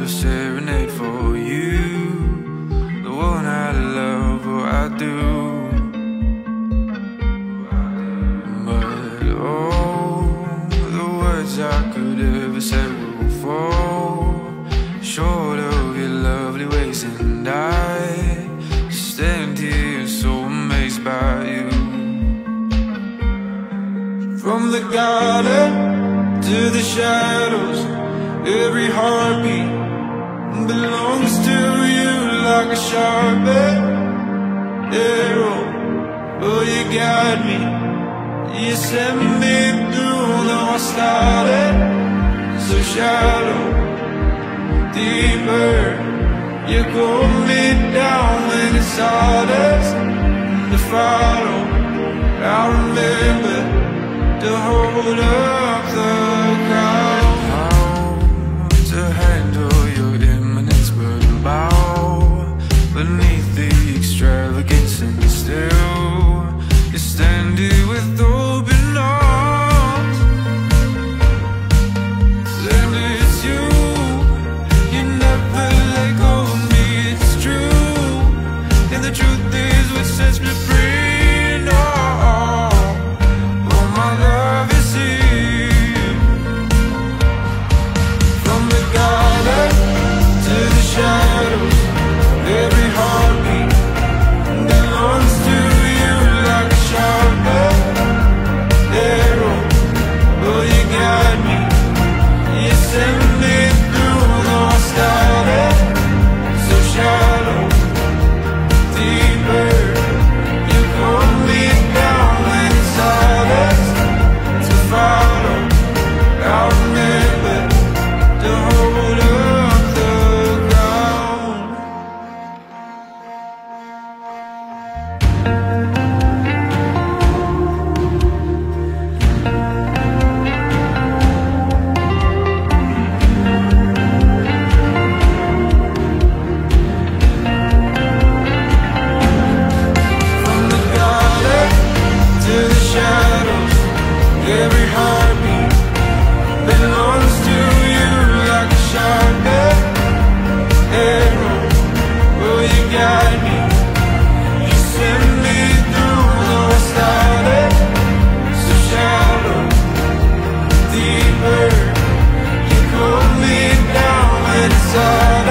a serenade for you, the one I love, oh I do. But oh, the words I could ever say will fall short of your lovely ways, and I stand here so amazed by you. From the garden to the shadows, every heartbeat belongs to you. Like a sharp arrow, oh you guide me, you send me through. Now I started so shallow, deeper, you pull me down and it's hardest to follow. I remember to hold up the crowd. To handle your imminence, but bow beneath the extravagance, and still you stand here with open arms. And it's you, you never let go of me, it's true. And the truth is what sets me free, no, oh my love is here. Shadows, every heartbeat belongs to you. Like a sharp arrow, will you guide me? You send me through the started so shallow, deeper. You pull me down when it's hardest to follow. I'll remember to hold up. Deeper, you pull me down inside.